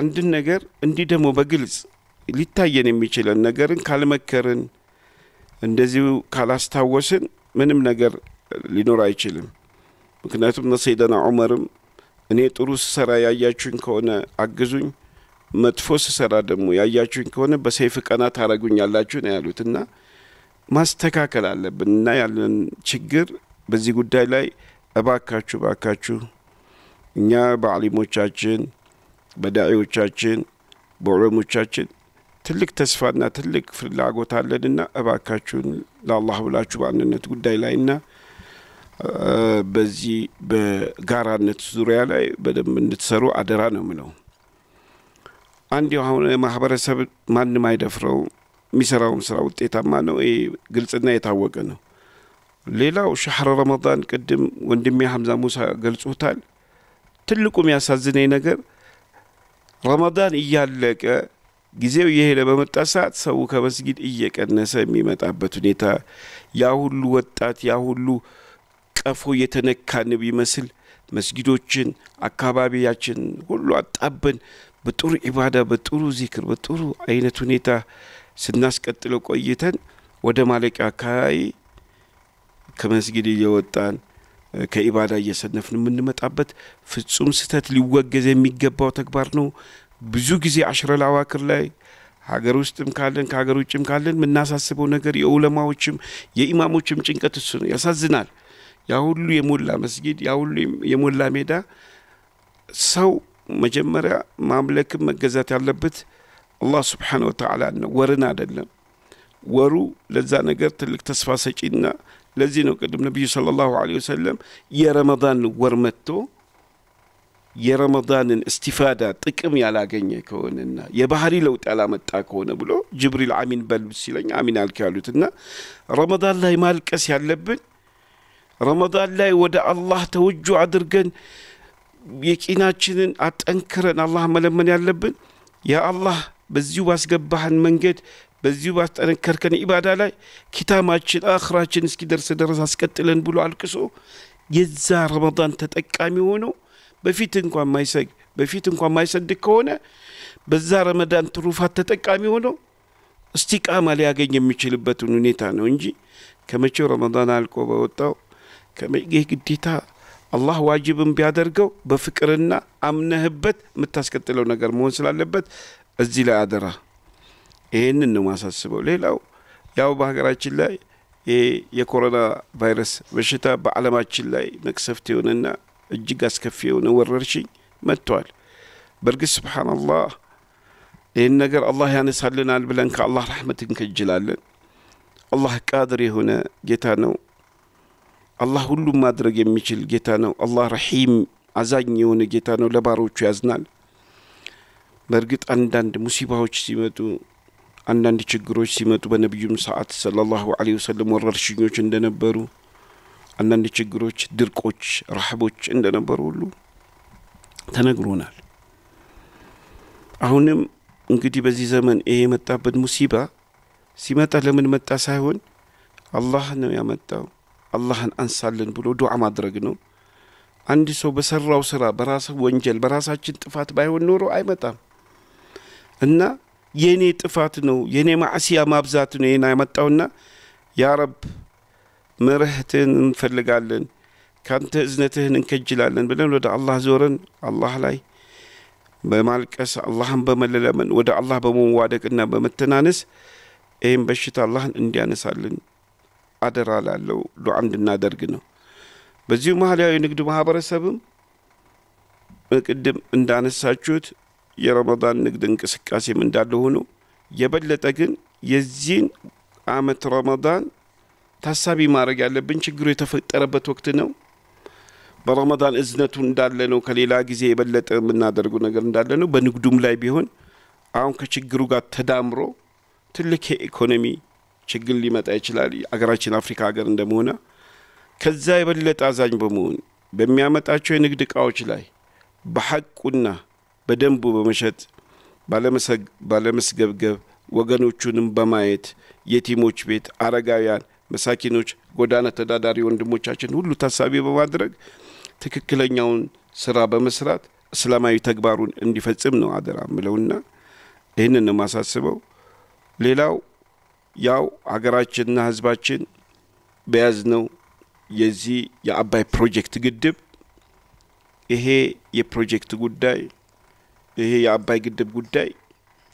አንድ ነገር እንዲ ደሞ በግልጽ ሊታየን የሚችል ነገርን ካልመከረን እንደዚሁ ካላስተዋወስን ምንም ነገር ሊኖር አይችልም ምክንያቱም ሰይደና ዑመርም እኔ ጥሩ ሰራ ያያችሁን ከሆነ አግዙኝ መጥፎስ ሰራ ደሞ ያያችሁን ከሆነ በሰይፍ ቀናት አረጋኛላችሁ ነው ያሉትና ማስተካከል አለብንና ያለን ችግር በዚህ ጉዳይ ላይ እባካችሁ እኛ ባሊሞቻችን በዳዒዎቻችን በዑለሞቻችን ትልቅ ተስፋና ትልቅ ፍላጎት አለንና እባካችሁ ለአላህ ብላችሁ ባንነት ጉዳይ ላይና በዚህ በጋራነት ዙሪያ ላይ በደም እንድትሰሩ አደራ ነው ምነው አንድ የሆነ ማህበረሰብ ማንንም አይደፍረው ሚሰራው ስራ ውጤታማ ነው ግልጽና የታወቀ ነው ሌላው شهر رمضان ቅድም ወንድሜ ሐምዛ ሙሳ ገልጾታል ትልቁም ያሳዝነኝ ነገር ረመዳን ይያለቀ ጊዜው ይሄለ በመጣ ሰዓት ሰው ከመስጊድ እየቀነሰ የሚመጣበት ሁኔታ ያ ሁሉ ወጣት ያ ሁሉ ቀፎ የተነካን ቢመስል መስጊዶችን አካባቢያችን ሁሉ አጣበን በጥሩ ኢባዳ በጥሩ ዚክር በጥሩ አይነት ሁኔታ ስናስቀጥለው ቆይተን ወደ ማለቂያ አካይ ከመስጊድ እየወጣን ከኢባዳ እየሰነፍን ምን መጣበት ፍጹም ስተት ሊወገዝ የሚገባው ተግባር ነው ብዙ ጊዜ አሽረል አዋክር ላይ ሀገር ውስጥም ካለን ከሀገር ውጭም ካለን ምናሳስበው ነገር የዑለማዎችም የኢማሞችም ጭንቀት እሱ ነው ያሳዝናል ያ ሁሉ የሞላ መስጊድ ያ ሁሉ የሞላ ሜዳ ሰው መጀመሪያ ማምለክ መገዛት ያለበት አላህ Subhanahu Wa Ta'ala ነው ወርን አይደለም ወሩ ለዛ ነገር ትልቅ ተስፋ ሰጪና ለዚህ ነው ቅድም ነብዩ ሰለላሁ ዐለይሂ ወሰለም የረመዳን ወርመቶ የረመዳንን استفاده ጥቅም ያላገኘ ከሆነና የባህሪ ለውጥ ያላመጣ ከሆነ ብሎ ጅብሪል አሚን በልብስለኛ አሚን አልካሉትና ረመዳን ላይ ማልቀስ ያለብን ረመዳን ላይ ወደ አላህ ተወጁ አድርገን የቂናችንን አጠንክረን አላህ መለመን ያለብን ያ አላህ በዚሁ ባስገባህን መንገድ በዚሁ ባስጠነከርከን ኢባዳ ላይ ኪታማችን አኽራችን እስኪ درس አስቀጥለን ብሎ አልቅሶ የዛ ረመዳን ተጠቃሚ ሆኖ በፊት እንኳን ማይሰግ በፊት እንኳን ማይሰድቅ ሆነ በዛ ረመዳን ትሩፋት ተጠቃሚ ሆኖ እስቲቃማ ሊያገኝ የሚችልበት ሁኔታ ነው እንጂ ከመቼው ረመዳን አልቆ በወጣው ከመይገህ ግዴታ አላህ ዋጅብን ቢያደርገው በፍቅርና አምነህበት መታስቀጥለው ነገር መሆን ስላለበት እዚህ ላይ አደረ ይሄንን ነው ማሳስበው ሌላው ያው በሀገራችን ላይ የኮሮና ቫይረስ በሽታ በአለማችን ላይ መክሰፍት የሆነና እጅግ አስከፊ የሆነ ወረርሽኝ መጥቷል በርግስ Subhanallah ይሄን ነገር አላህ ያነሳልናል ብለን ከአላህ رحمتን ከጅላለን አላህ ቃድር የሆነ ጌታ ነው አላህ ሁሉ ማድረግ የሚችል ጌታ ነው አላህ رحيم አዛኝ የሆነ ጌታ ነው ለባሮቹ ያዝናል በርግጥ አንዳንድ ሙሲባዎች ሲመጡ አንዳንድ ችግሮች ሲመጡ በነብዩም ሰዓት ሰለላሁ ዐለይሂ ወሰለም ወረርሽኞች እንደነበሩ አንዳንድ ችግሮች ድርቆች ረህቦች እንደነበሩ ሁሉ ተነግሮናል አሁንም እንግዲህ በዚህ ዘመን ይሄ መጣበት ሙሲባ ሲመጣ ለምን መጣ ሳይሆን አላህ ነው ያመጣው አላህን አንሳልን ብሎ ዱዓ ማድረግ ነው አንድ ሰው በሰራው ስራ በራሱ ወንጀል በራሳችን ጥፋት ባይሆን ኖሮ አይመጣም እና የኔ ጥፋት ነው የኔ ማዕሲያ ማብዛት ነው የኔ አይመጣውና ያ ረብ ምህረትን እንፈልጋለን ካንተ እዝነትህን እንከጅላለን ብለን ወደ አላህ ዞረን አላህ ላይ በማልቀስ አላህን በመለለመን ወደ አላህ በመዋደቅና በመተናነስ ይሄን በሽታ አላህን እንዲያነሳልን አደራላለው ዱዓ እንድናደርግ ነው በዚሁ ማህላዊ ንግድ ማህበረሰብም ቅድም እንዳነሳችሁት የረመዳን ንግድ እንቅስቃሴም እንዳለ ሆኖ የበለጠ ግን የዚህን አመት ረመዳን ታሳቢ ማድረግ ያለብን ችግሩ የተፈጠረበት ወቅት ነው በረመዳን እዝነቱ እንዳለ ነው ከሌላ ጊዜ የበለጠ እናደርጉ ነገር እንዳለ ነው በንግዱም ላይ ቢሆን አሁን ከችግሩ ጋር ተዳምሮ ትልቅ ኢኮኖሚ ችግር ሊመጣ ይችላል አገራችን አፍሪካ ሀገር እንደመሆነ ከዛ የበለጠ አዛኝ በመሆን በሚያመጣቸው የንግድ ቃዎች ላይ በሐቁና በደንቡ በመሸጥ ባለመስገብገብ ወገኖቹንም በማየት የቲሞች ቤት አረጋውያን መሳኪኖች ጎዳና ተዳዳሪ ወንድሞቻችን ሁሉ ታሳቢ በማድረግ ትክክለኛውን ስራ በመስራት እስላማዊ ተግባሩን እንዲፈጽም ነው አደራ ምለውና ይሄንን ማሳስበው ሌላው ያው ሀገራችንና ህዝባችን በያዝነው የዚህ የአባይ ፕሮጀክት ግድብ ይሄ የፕሮጀክት ጉዳይ ይሄ የአባይ ግድብ ጉዳይ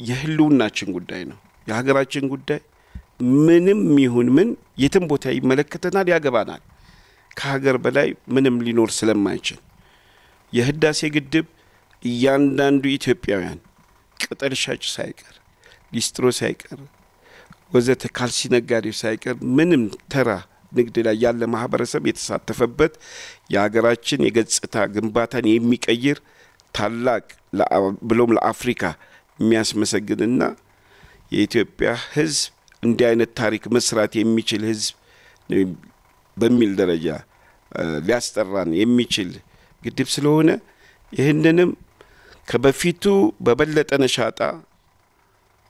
የህልውናችን ጉዳይ ነው የሀገራችን ጉዳይ ምንም ይሁን ምን የትም ቦታ ይመለከተናል ያገባናል ከሀገር በላይ ምንም ሊኖር ስለማይችል የህዳሴ ግድብ ያንዳንዱ ኢትዮጵያውያን ቅጠል ሻጭ ሳይቀር ሊስትሮ ሳይቀር ወዘተ ካልሲ ነጋዴ ሳይቀር ምንም ተራ ንግድ ላይ ያለ ማህበረሰብ የተሳተፈበት ያገራችን የገጽታ ግንባታን የሚቀይር ታላቅ ብሎም ለአፍሪካ የሚያስመሰግንና የኢትዮጵያ ህዝብ እንዲህ አይነት ታሪክ መስራት የሚችል ህዝብ በሚል ደረጃ ሊያስጠራን የሚችል ግድብ ስለሆነ ይሄንንም ከበፊቱ በበለጠ ነሻጣ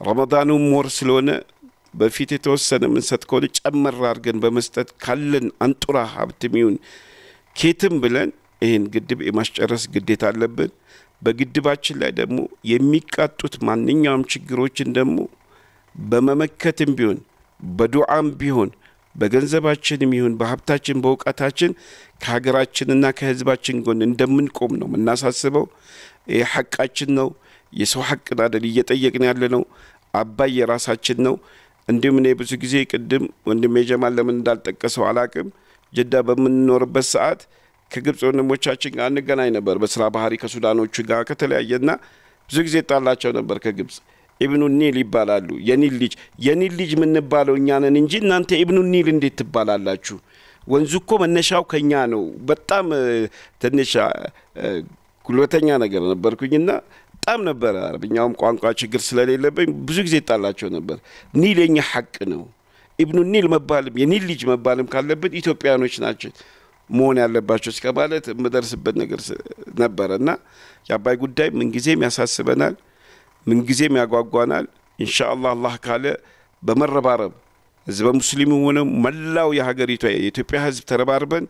ረመዳኑ ሞር ስለሆነ በፊት የተወሰነ ምንሰት ኮል ጨመር አርገን በመስጠት ካለን አንጡራ ሀብትሚውን ኬትም ብለን ይሄን ግድብ የማስጨረስ ግዴታ አለብን በግድባችን ላይ ደግሞ የሚቃጡት ማንኛውም ችግሮችን ደግሞ በመመከትም ቢሆን በዱዓም ቢሆን በገንዘባችንም ይሁን በሀብታችን በውቃታችን ከሀገራችንና ከህዝባችን ጎን እንደምንቆም ነው እናሳስበው የሐቃችን ነው የሰው ሐቅ አይደል እየጠየቅን ያለ ነው አባይ የራሳችን ነው እንዴም ነው ብዙ ጊዜ ቅድም ወንድሜ ጀማል ለምን እንዳልጠቀሰው አላቅም ጅዳ በመኖርበት ሰዓት ከግብጽ ወንድሞቻችን ጋር እንገናኝ ነበር በስራ ባህሪ ከሱዳኖቹ ጋር ከተለያየና ብዙ ጊዜ ጣላቸው ነበር ከግብጽ ابن النيل ይባላሉ የኒል ልጅ የኒል ልጅ ምን ባለው እኛ ነን እንጂ እናንተ ابن النيል እንዴት ትባላላችሁ ወንዙ እኮ መነሻው ከኛ ነው በጣም ተነሻ ጉልበተኛ ነገር ነበርኩኝና በጣም ነበር አርብኛውም ቋንቋ ችግር ስለሌለብኝ ብዙ ጊዜ ጣላቸው ነበር ኒል የኛ ሐቅ ነው ابن النيል መባልም የኒል ልጅ መባልም ካለበት ኢትዮጵያኖች ናቸው መሆን ያለባቸው እስከማለት መدرسበት ነገር ነበርና ያባይ ጉዳይ ምን ጊዜም ያሳስበናል من جزيم يا جواجوانال إن شاء الله الله كله بمر بارب إذا بمسلمون ملا ويا هجريتوا يتبقى هذب ترى باربن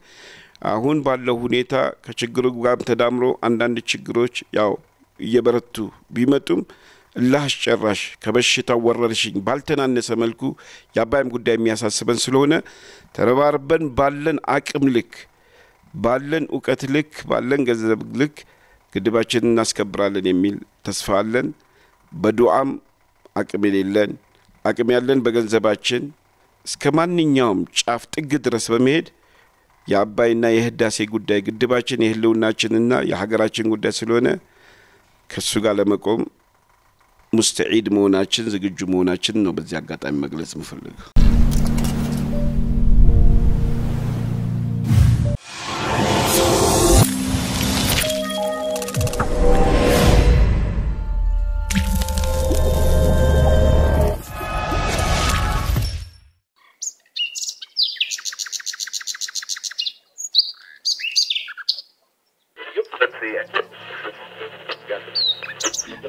هون بالله هنيتا كشجرو قام تدامرو عندنا تشجروش ياو يبرتو بيمتم الله شرّش كبشتا ورّشين بالتنا نسملكو يا بايم قدامي أساس بنسلونا ترى باربن بالن أكملك بالن أكتلك بالن جذبلك كده باشين الناس كبرالن يميل تسفالن በዱዓም አቅምልልን አቅም ያለን በገንዘባችን እስከማንኛውም ጫፍ ጥግ ድረስ በመሄድ ያባይና የህዳሴ ጉዳይ ግድባችን የህልውናችንና የሀገራችን ጉዳይ ስለሆነ ከሱ ጋር ለመቆም مستعد መሆናችን ዝግጁ መሆናችን ነው በዚህ አጋጣሚ መግለጽ ምፈልገው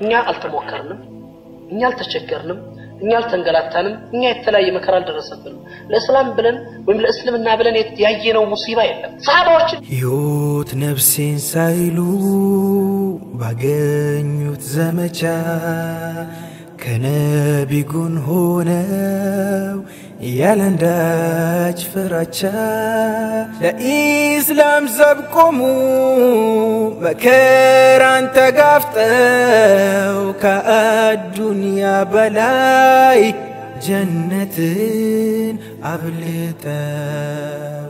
እኛ አልተሞከርንም እኛ አልተቸገርንም እኛ አልተንገላታንም እኛ የተለያየ መከራ አልደረሰብንም ለእስላም ብለን ወይም ለእስልምና ብለን ያየነው ሙሲባ የለም ሰሃባዎች ይሁት ነፍሴን ሳይሉ ባገኙት ዘመቻ ከነቢጉን ሆነው ያለንዳች ፍራቻ ለኢስላም ዘብቆሙ መከራን ተጋፍጠው ከአዱንያ በላይ ጀነትን አብልጠው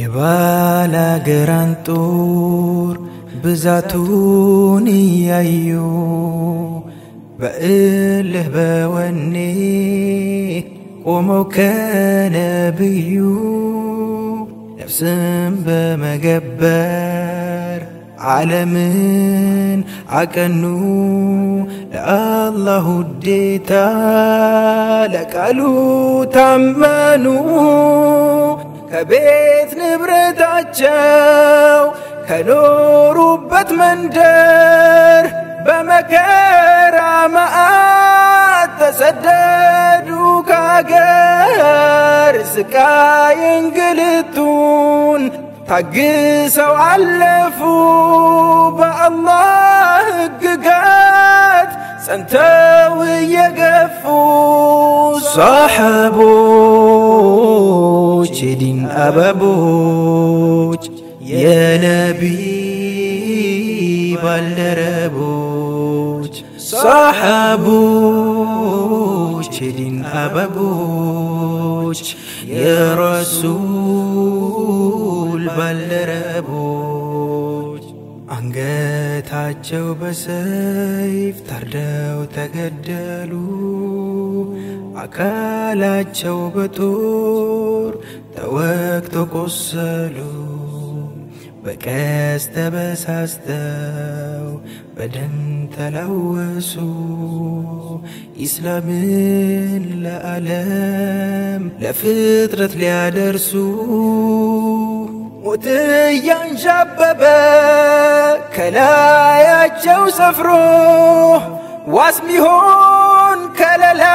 የባላገራን ጦር ብዛቱን እያዩ በእልህ በወኔ قوموا كنبيو نفسا بمجبار عالمين عكنو لالله الديتا لقالوا تمنو كبيت نبرداتشاو كنورو بتمندر بمكارا مآت تسددوا كاجر سكاي انجلتون تجسوا علفوا بالله جات سنتوا يقفوا صاحبوا شدين أبابو يا نبي بالربو صاحبو شدين أبابو يا رسول بالربو أنجت عجوا بسيف تردوا تجدلوا أكلت شوب تور توقت قصلوا بكاست بساستو بدن تلوسو إسلام لألم لفترة ليدرسو موتيا جببا كلا يجو سفرو واسميهون كلا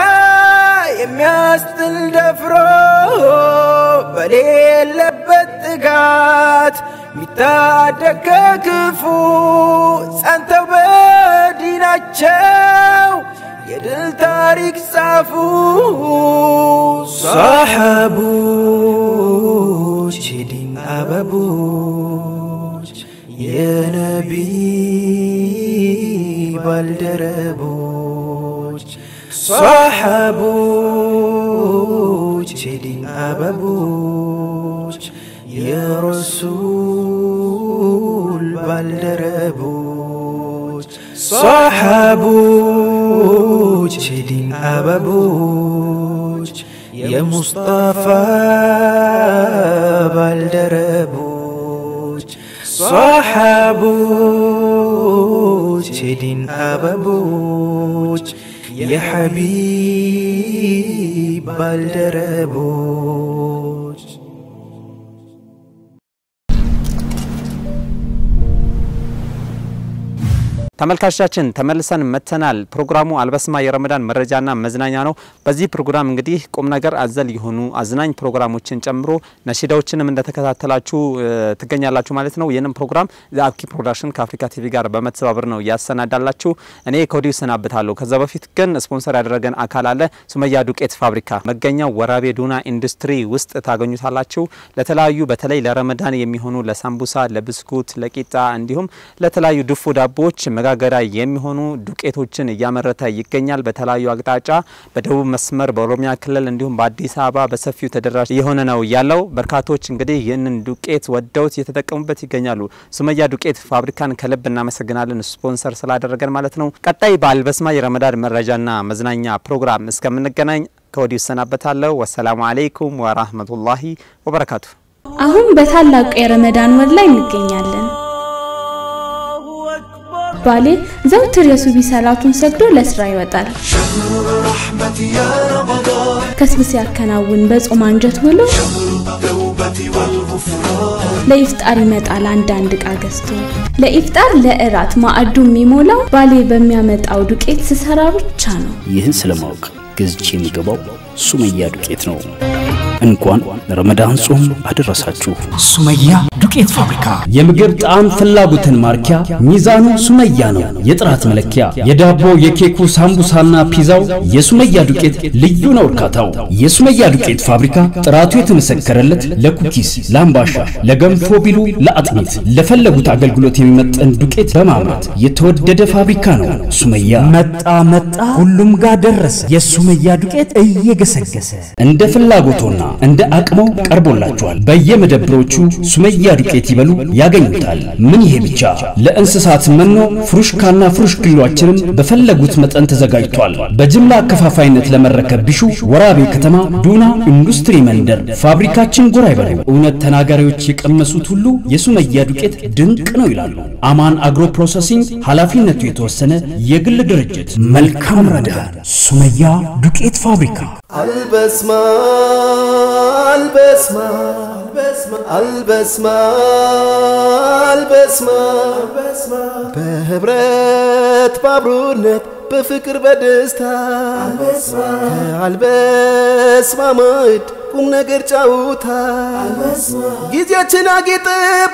يمياستل دفرو بليل لبتقات ميتادك كفو سانتو بديناتشو يدل تاريخ صافو صاحبو شدين أبابو يا نبي بالدربو صاحبو شدين أبابو يا رسول بالربو صاحبو شدين أبابو يا مصطفى بالربو صاحبو شدين أبابو يا حبيب بالربو. ተመልካቾቻችን ተመልሰን መተናል። ፕሮግራሙ አልበስማ የረመዳን መረጃና መዝናኛ ነው። በዚህ ፕሮግራም እንግዲህ ቆም ነገር አዘል ይሆኑ አዝናኝ ፕሮግራሞችን ጨምሮ ነሽዳዎችንም እንደተከታተላችሁ ትገኛላችሁ ማለት ነው። የነን ፕሮግራም አብኪ ፕሮዳክሽን ከአፍሪካ ቲቪ ጋር በመተባበር ነው ያሰናዳላችሁ። እኔ ኮዲው ሰናብታለሁ። ከዛ በፊት ግን ስፖንሰር ያደረገን አካል አለ። ሱመያ ዱቄት ፋብሪካ መገኛው ወራቤ ዱና ኢንዱስትሪ ውስጥ ታገኙታላችሁ። ለተላዩ በተለይ ለረመዳን የሚሆኑ ለሳምቡሳ፣ ለብስኩት፣ ለቂጣ እንዲሁም ለተላዩ ድፉ ዳቦዎች ጋራ የሚሆኑ ዱቄቶችን ያመረተ ይገኛል። በተላዩ አቅጣጫ በደቡብ መስመር በኦሮሚያ ክልል እንዲሁም በአዲስ አበባ በሰፊው ተደራሽ የሆነ ነው ያለው። በርካቶች እንግዲህ ይህንን ዱቄት ወደውት እየተጠቀሙበት ይገኛሉ። ሱመያ ዱቄት ፋብሪካን ከልብና መሰግናለን ስፖንሰር ስላደረገን ማለት ነው። ቀጣይ ባልበስማ የረመዳን መረጃና መዝናኛ ፕሮግራም እስከምንገናኝ ከወዲሁ ሰናበታለሁ። ወሰላሙ አለይኩም ወራህመቱላሂ ወበረካቱ። አሁን በታላቁ የረመዳን ወር ላይ እንገኛለን። ባሌ ዘውትር የሱቢ ሰላቱን ሰግዶ ለስራ ይወጣል። ከስብስ ያከናውን በጾም አንጀት ሆኖ ለኢፍጣር ይመጣል። አንዳንድ ዕቃ ገዝቶ ለኢፍጣር ለእራት ማዕዱ የሚሞላው ባሌ በሚያመጣው ዱቄት ስሰራ ብቻ ነው። ይህን ስለማወቅ ግዝቼ የሚገባው ሱመያ ዱቄት ነው። እንኳን ረመዳን ጾም አደረሳችሁ። ሱመያ ዱቄት ፋብሪካ የምግብ ጣዕም ፍላጎትን ማርኪያ ሚዛኑ ሱመያ ነው። የጥራት መለኪያ የዳቦ የኬኩ ሳምቡሳና ፒዛው የሱመያ ዱቄት ልዩ ነው እርካታው። የሱመያ ዱቄት ፋብሪካ ጥራቱ የተመሰከረለት ለኩኪስ፣ ላምባሻ፣ ለገንፎ ቢሉ ለአጥሚት ለፈለጉት አገልግሎት የሚመጥን ዱቄት በማምረት የተወደደ ፋብሪካ ነው። ሱመያ መጣ ሁሉም ጋር ደረሰ። የሱመያ ዱቄት እየገሰገሰ እንደ ፍላጎቶና እንደ አቅሙ ቀርቦላችኋል። በየመደብሮቹ ሱመያ ዱቄት ይበሉ ያገኙታል። ምን ይሄ ብቻ ለእንስሳት መኖ ፍሩሽካና ፍሩሽክሏችንን በፈለጉት መጠን ተዘጋጅቷል። በጅምላ ከፋፋይነት ለመረከብ ቢሹ ወራቤ ከተማ ዱና ኢንዱስትሪ መንደር ፋብሪካችን ጎራ ይበሉ። እውነት ተናጋሪዎች የቀመሱት ሁሉ የሱመያ ዱቄት ድንቅ ነው ይላሉ። አማን አግሮ ፕሮሰሲንግ ኃላፊነቱ የተወሰነ የግል ድርጅት። መልካም ረመዳን። ሱመያ ዱቄት ፋብሪካ። البسمة البسمة البسمة البسمة بهبرت بابرونت بفكر بدستا البس مامد قوم نغير جاوتا جيجاتنا غيط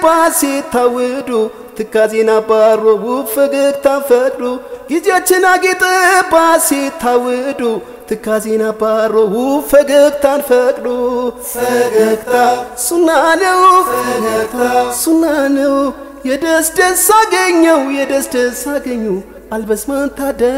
باسي تاودو تكازينا بارو فغك تفدو جيجاتنا غيط باسي تاودو تكازينا بارو فغك تنفدو فغكتا سنانو فغكتا سنانو يدس دس اغنيو البس ما تاد